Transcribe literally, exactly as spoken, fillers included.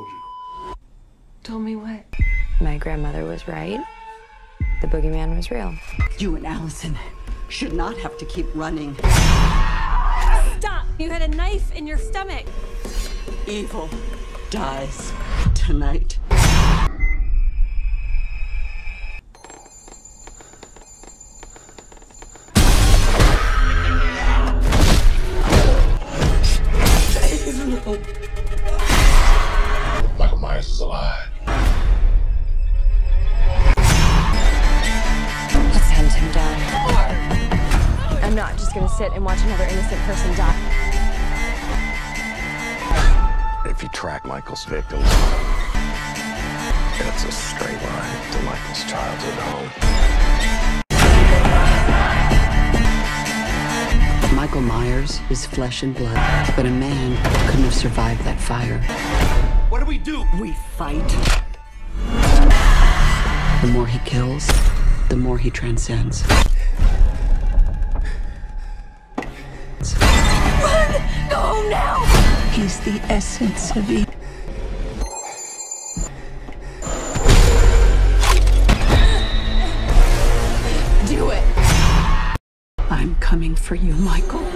told you. Told me what? My grandmother was right. The boogeyman was real. You and Allison should not have to keep running. Stop! You had a knife in your stomach. Evil dies tonight. Michael Myers is alive. Let's hunt him down. I'm not just gonna sit and watch another innocent person die. If you track Michael's victims, that's a straight line to Michael's childhood home. Michael Myers is flesh and blood, but a man couldn't have survived that fire. What do we do? We fight. The more he kills, the more he transcends. Run! Go now! He's the essence of evil. Do it. I'm coming for you, Michael.